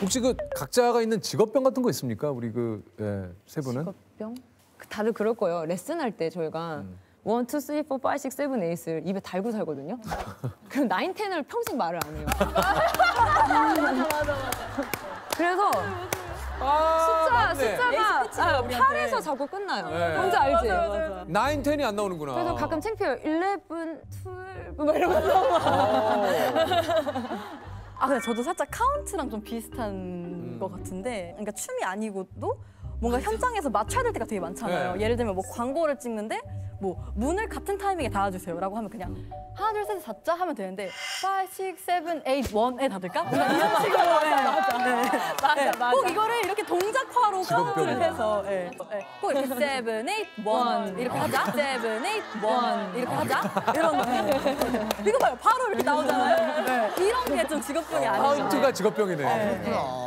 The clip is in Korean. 혹시 그 각자가 있는 직업병 같은 거 있습니까? 우리 그 세 분은? 직업병? 다들 그럴 거예요. 레슨할 때 저희가 1, 2, 3, 4, 5, 6, 7, 8을 입에 달고 살거든요. 그럼 9, 10을 평생 말을 안 해요. 맞아. 그래서 숫자가 8에서 자꾸 끝나요. 네. 뭔지 알지? 9, 10이 안 나오는구나. 그래서 가끔 창피해요. 11, 12 막 이러면서 막. 아, 근데 저도 살짝 카운트랑 좀 비슷한 것 같은데, 그러니까 춤이 아니고도 뭔가 현장에서 맞춰야 될 때가 되게 많잖아요. 네. 예를 들면 뭐 광고를 찍는데 뭐 문을 같은 타이밍에 닫아주세요 라고 하면 그냥 하나 둘 셋 닫자 하면 되는데 5, 6, 7, 8, 1에 닫을까? 이런 식으로. 맞아. 꼭 이거를 이렇게 동작화로 카운트를 해서 꼭 이렇게 7, 8, 1 이렇게 하자, 7, 8, 1 이렇게 하자 이런 거. 이거 봐요, 바로 이렇게 나오잖아요. 이런 게 좀 직업병이 아니죠. 카운트가 직업병이네.